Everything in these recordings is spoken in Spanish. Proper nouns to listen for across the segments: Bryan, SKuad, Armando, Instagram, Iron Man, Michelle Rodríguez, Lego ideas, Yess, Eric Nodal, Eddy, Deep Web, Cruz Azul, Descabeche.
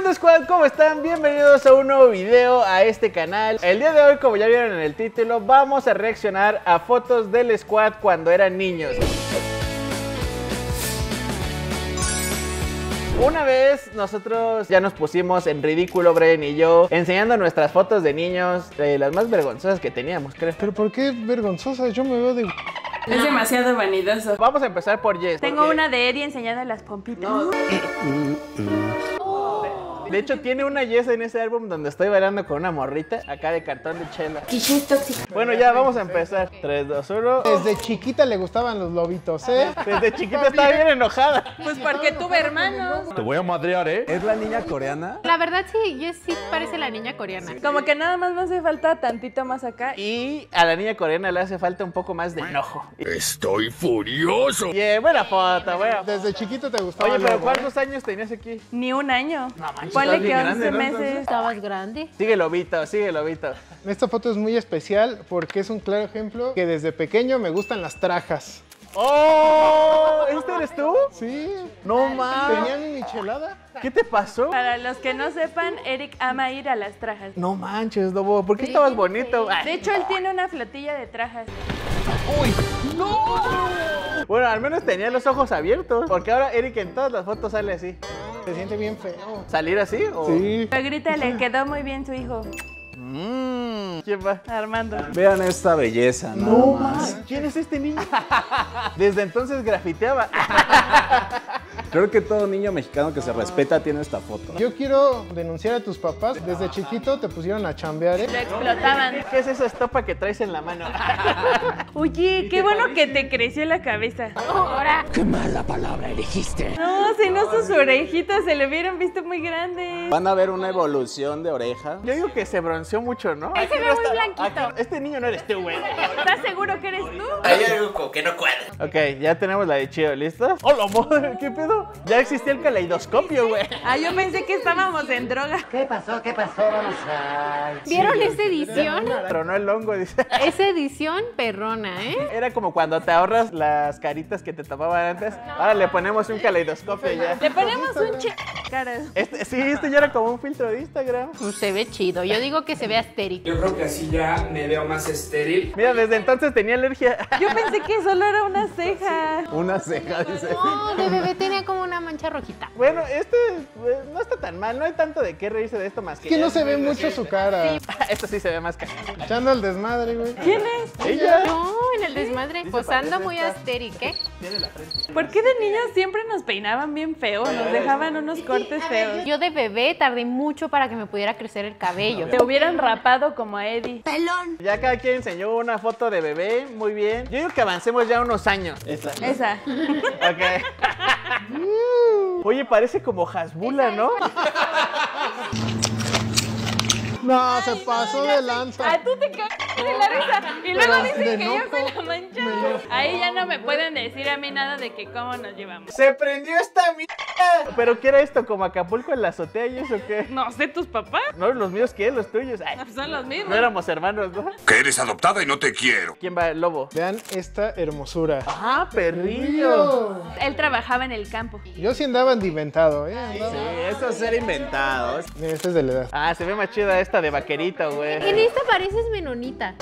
onda, Squad? ¿Cómo están? Bienvenidos a un nuevo video a este canal. El día de hoy, como ya vieron en el título, vamos a reaccionar a fotos del Squad cuando eran niños. Una vez nosotros ya nos pusimos en ridículo, Bren y yo, enseñando nuestras fotos de niños, las más vergonzosas que teníamos, creo. ¿Pero por qué vergonzosas? Yo me veo de... Es demasiado vanidoso. Vamos a empezar por Jess. Tengo una de Eri enseñando las pompitas. No. De hecho, tiene una Jess en ese álbum donde estoy bailando con una morrita acá de cartón de chela. Bueno, ya vamos a empezar. 3, 2, 1. Desde chiquita le gustaban los lobitos, ¿eh? Desde chiquita estaba bien enojada. Pues porque tuve hermanos. Te voy a madrear, ¿eh? ¿Es la niña coreana? La verdad sí, Jess sí parece la niña coreana. Como que nada más me hace falta tantito más acá. Y a la niña coreana le hace falta un poco más de enojo. Estoy furioso. Bien, buena foto, bueno. Desde chiquito te gustaba. Oye, pero ¿cuántos años tenías aquí? Ni un año. No manches. Ponle que 11 meses. Estabas grande. Sigue lobito, sigue lobito. Esta foto es muy especial porque es un claro ejemplo que desde pequeño me gustan las trajas. ¡Oh! ¿Este eres tú? Sí. No mames. ¿Tenían mi michelada? ¿Qué te pasó? Para los que no sepan, Eric ama ir a las trajas. No manches, Lobo. ¿Por qué sí, estabas bonito? Sí. De hecho, él tiene una flotilla de trajas. ¡Uy! ¡No! Bueno, al menos tenía los ojos abiertos. Porque ahora Eric en todas las fotos sale así. Se siente bien feo. ¿Salir así? ¿O? Sí. Pero grítale, quedó muy bien su hijo. ¿Quién va? Armando. Vean esta belleza, nada más. ¿Quién es este niño? Desde entonces grafiteaba. Creo que todo niño mexicano que se respeta tiene esta foto. Yo quiero denunciar a tus papás. Desde chiquito te pusieron a chambear, ¿eh? Lo explotaban. ¿Qué es esa estopa que traes en la mano? Oye, qué bueno que te creció la cabeza. Ahora. Qué mala palabra elegiste. No, si no sus orejitas se le hubieran visto muy grandes. Van a ver una evolución de oreja. Yo digo que se bronceó mucho, ¿no? Él se ve muy blanquito. Aquí, este niño no eres tú, güey. ¿Estás seguro que eres tú? Hay algo como que no cuadra. Ok, ya tenemos la de Chido, ¿listos? ¡Hola, madre! ¿Qué pedo? Ya existía el caleidoscopio, güey. Ah, yo pensé que estábamos en droga. ¿Qué pasó? ¿Qué pasó? Vamos a... ¿Vieron esa edición? Tronó el hongo, dice. Esa edición perrona, ¿eh? Era como cuando te ahorras las caritas que te tapaban antes. No. Ahora le ponemos un caleidoscopio ya. Le ponemos un caras. Sí, este ya era como un filtro de Instagram. Se ve chido. Yo digo que se ve estéril. Yo creo que así ya me veo más estéril. Mira, desde entonces tenía alergia. Yo pensé que solo era una ceja. Una ceja, dice. No, de bebé tenía como una mancha rojita. Bueno, este no está tan mal. No hay tanto de qué reírse de esto más que... Es que no se ve mucho su cara. Sí. Esto sí se ve más cara. Echando el desmadre, güey. ¿Quién es? Ella. No, en el desmadre. Pues anda muy astérica, ¿eh? Tiene la frente. ¿Por qué de niños siempre nos peinaban bien feo? Nos dejaban unos cortes feos. Yo de bebé tardé mucho para que me pudiera crecer el cabello. Te hubieran rapado como a Eddie. Pelón. Ya cada quien enseñó una foto de bebé. Muy bien. Yo digo que avancemos ya unos años. Esa. Esa. Ok. Oye, parece como Hasbula, ¿no? No, ay, se pasó de lanza. Ah, tú te cagaste de la risa. Y luego dicen que yo soy la mancha. Ahí ya no me pueden decir a mí nada de que cómo nos llevamos. Se prendió esta mierda. ¿Pero qué era esto? ¿Como Acapulco en la azotea y eso qué? No sé, ¿tus papás? No, los míos, ¿qué? Los tuyos. Ay, son los mismos. No éramos hermanos, ¿no? Que eres adoptada y no te quiero. ¿Quién va? El Lobo. Vean esta hermosura. Ah, perrillo. Él trabajaba en el campo. Yo sí andaba inventado, ¿eh? Andaba. Sí, eso es ser inventado. Este es de la edad. Ah, se ve más chida esta. De vaquerita, güey. En esta pareces menonita.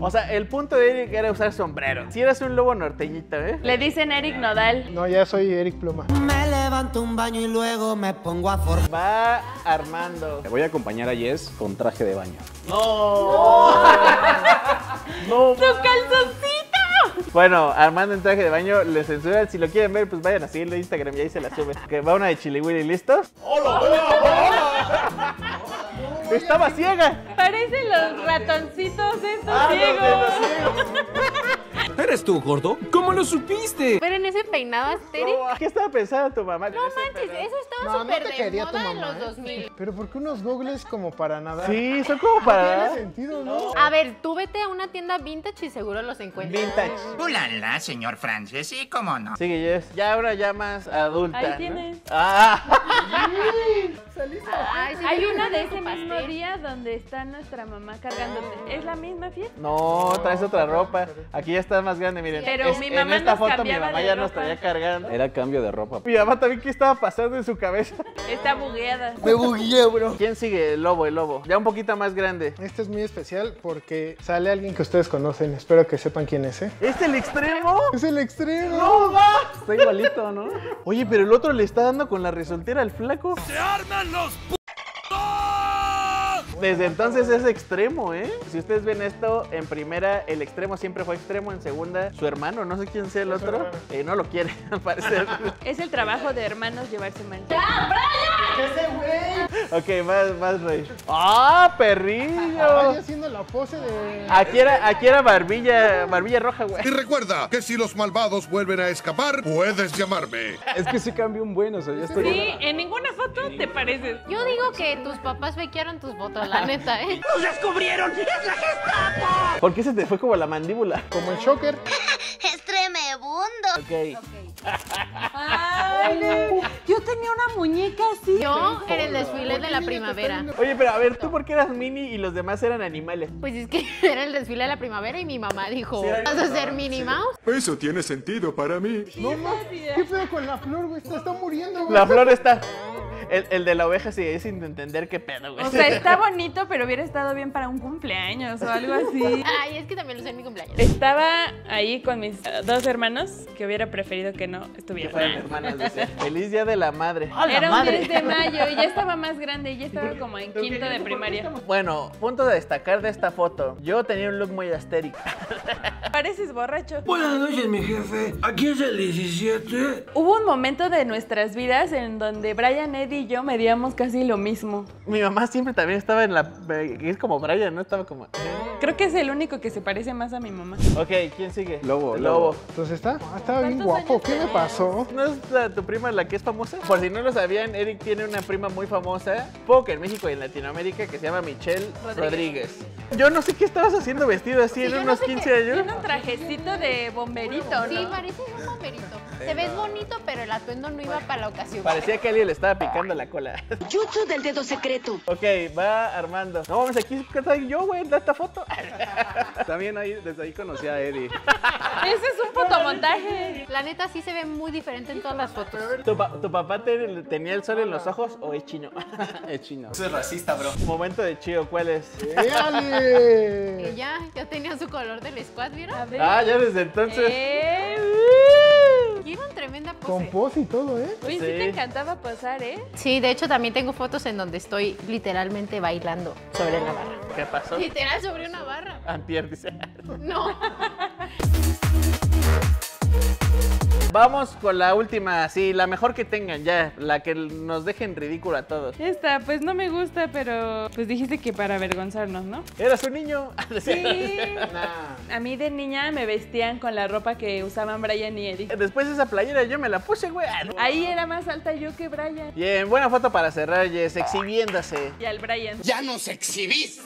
O sea, el punto de Eric era usar sombrero. Si eras un lobo norteñito, ¿eh? Le dicen Eric Nodal. No, ya soy Eric Pluma. Me levanto un baño y luego me pongo a formar. Va Armando. Te voy a acompañar a Jess con traje de baño. ¡No! ¡No! ¡Tu calzoncito! Bueno, Armando en traje de baño le censuran. Si lo quieren ver, pues vayan a seguirle Instagram y ahí se la sube. Que va una de Chiliwili, ¿listos? ¡Hola, hola, hola! ¡Estaba ciega! Parecen los ratoncitos estos ciegos. ¿Eres tú, gordo? ¿Cómo lo supiste? Pero en ese peinado astérico. ¿Qué estaba pensando tu mamá? No manches, eso estaba súper de moda en los 2000. Pero ¿por qué unos goggles como para nadar? Sí, son como para nadar. No tiene sentido, ¿no? A ver, tú vete a una tienda vintage y seguro los encuentras. Vintage. ¡Ulala, señor Francis! Sí, cómo no. Sigue, Jess. Ya ahora ya más adulta. Ahí tienes. ¡Ah! ¡Ay, sí! Hay una de ese mismo día donde está nuestra mamá cargándote. ¿Es la misma fiesta? No, traes otra ropa. Aquí ya está más grande, miren. Pero mi mamá en esta foto mi mamá ya nos traía cargando. Era cambio de ropa. Mi mamá también, ¿qué estaba pasando en su cabeza? Está bugueada. Me bugueé, bro. ¿Quién sigue? El lobo, el lobo. Ya un poquito más grande. Este es muy especial porque sale alguien que ustedes conocen. Espero que sepan quién es, ¿eh? ¿Es el extremo? ¡Es el extremo! ¡No, va! Está igualito, ¿no? Oye, pero el otro le está dando con la resoltera al flaco. ¡Se arman los p***! Desde entonces es extremo, ¿eh? Si ustedes ven esto, en primera el extremo siempre fue extremo, en segunda su hermano, no sé quién sea el otro, no lo quiere, al parecer. Es el trabajo de hermanos llevarse mal. ¡Ya, Brian! ¡Ese güey! Ok, más rey. ¡Ah, perrillo! Vaya haciendo la pose de... Aquí era barbilla roja, güey. Y recuerda que si los malvados vuelven a escapar, puedes llamarme. Es que sí cambió un buen, o sea, ya estoy... Sí, en ninguna foto te pareces. Yo digo que tus papás bequearon tus botas. La neta, ¿eh? ¡Nos descubrieron! ¡Es la Gestapo! ¿Por qué se te fue como la mandíbula? Como el Shocker. ¡Es tremebundo! Ok. Ay, yo tenía una muñeca así. Yo era el desfile de la primavera. Oye, pero a ver, ¿tú por qué eras mini y los demás eran animales? Pues es que era el desfile de la primavera y mi mamá dijo, ¿vas a ser Minnie Mouse? Eso tiene sentido para mí. No, no. ¿Qué pedo con la flor, güey? Está muriendo, güey. La flor está... El de la oveja sigue sin entender qué pedo, güey. O sea, está bonito, pero hubiera estado bien para un cumpleaños o algo así. Ay, es que también lo sé en mi cumpleaños. Estaba ahí con mis dos hermanos, que hubiera preferido que no estuvieran. Que fueran hermanas, decía. Feliz día de la madre. ¡Oh, la madre! Era un 10 de mayo y ya estaba más grande y ya estaba como en quinto de primaria. Bueno, punto de destacar de esta foto. Yo tenía un look muy astérico. Pareces borracho. Buenas noches, mi jefe. Aquí es el 17. Hubo un momento de nuestras vidas en donde Brian, Eddie y yo medíamos casi lo mismo. Mi mamá siempre también estaba en la... Es como Brian, ¿no? Estaba como... Creo que es el único que se parece más a mi mamá. Ok, ¿quién sigue? Lobo. Entonces está... estaba bien guapo. ¿Qué me pasó? ¿No es tu prima la que es famosa? Por si no lo sabían, Eric tiene una prima muy famosa, poco que en México y en Latinoamérica, que se llama Michelle Rodríguez. Yo no sé qué estabas haciendo vestido así en unos 15 años. Tiene un trajecito de bomberito, ¿no? Sí, parece un bomberito. Te ves bonito, pero el atuendo no iba para la ocasión. Parecía que alguien le estaba picando la cola. Jutsu del dedo secreto. Ok, va Armando. No, vamos, aquí estoy yo, güey, da esta foto. También ahí, desde ahí conocí a Eddie. Ese es un fotomontaje. La neta sí se ve muy diferente en todas las fotos. ¿Tu papá tenía el sol en los ojos o es chino? Es chino. Eso es racista, bro. Momento de chido, ¿cuál es? ¡Dale! Y ya tenía su color del squad, ¿vieron? Ah, ya desde entonces. Llevan tremenda pose. Con pose y todo, ¿eh? Uy, sí te encantaba pasar, ¿eh? Sí, de hecho también tengo fotos en donde estoy literalmente bailando sobre la barra. ¿Qué pasó? Literal sobre una barra. Antier, dice. No. Vamos con la última, sí, la mejor que tengan ya, la que nos dejen ridículo a todos. Esta, pues no me gusta, pero pues dijiste que para avergonzarnos, ¿no? ¿Eras un niño? Sí. Nah. A mí de niña me vestían con la ropa que usaban Brian y Eddie. Después de esa playera yo me la puse, güey. Ahí era más alta yo que Brian. Bien, buena foto para cerrar, Jess, exhibiéndose. Y al Brian. ¡Ya nos exhibiste!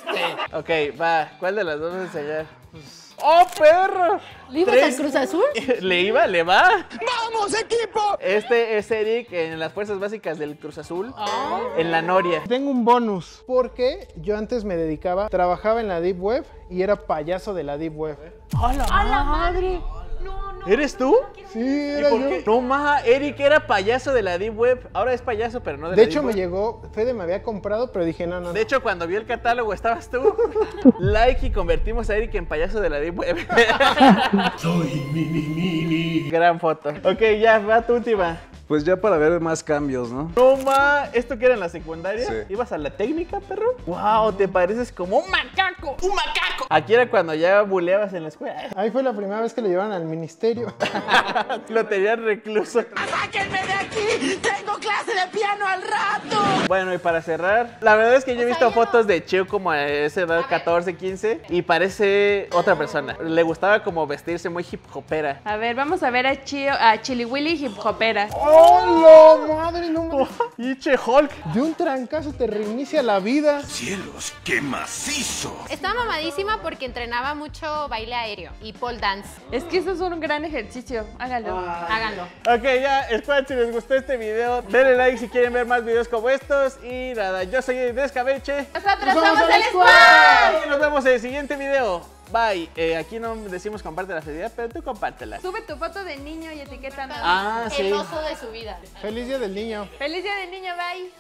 Ok, va, ¿cuál de las dos vas a enseñar? Pues... ¡Oh, perro! ¿Le ibas al Cruz Azul? ¿Le iba? ¿Le va? ¡Vamos, equipo! Este es Eric en las fuerzas básicas del Cruz Azul, en la Noria. Tengo un bonus, porque yo antes me dedicaba, trabajaba en la Deep Web y era payaso de la Deep Web. ¡Hola! ¡A la madre! ¿Eres tú? Sí, era yo. No, maja, Eric era payaso de la Deep Web. Ahora es payaso, pero no de la Deep Web. De hecho, me llegó, Fede me había comprado, pero dije no. De hecho, cuando vi el catálogo, estabas tú. Like y convertimos a Eric en payaso de la Deep Web. Soy mini. Gran foto. Ok, ya, va tu última. Pues ya para ver más cambios, ¿no? No, ma, ¿esto que era en la secundaria? Sí. ¿Ibas a la técnica, perro? ¡Wow! Te pareces como un macaco. ¡Un macaco! Aquí era cuando ya buleabas en la escuela. Ahí fue la primera vez que lo llevaron al ministerio. Lo tenían recluso. ¡Sáquenme de aquí! ¡Tengo clase de piano al rato! Bueno, y para cerrar, la verdad es que yo he visto fotos de Cheo como a esa edad, 14, 15, y parece otra persona. Le gustaba como vestirse muy hip hopera. A ver, vamos a ver a Cheo, a Chili Willy hip hopera. ¡Hola, madre! No, ¡Iche Hulk! De un trancazo te reinicia la vida. ¡Cielos, qué macizo! Estaba mamadísima porque entrenaba mucho baile aéreo y pole dance. Es que eso es un gran ejercicio. Háganlo. Ok, ya, espero si les gustó este video. Denle like si quieren ver más videos como estos. saludos y nada, yo soy Descabeche. Nosotros somos el Squad. Y nos vemos en el siguiente video. Bye. Aquí no decimos comparte la felicidad, pero tú compártela. Sube tu foto de niño y etiquétanos. Ah, sí. El oso de su vida. Feliz día del niño. Feliz día del niño, bye.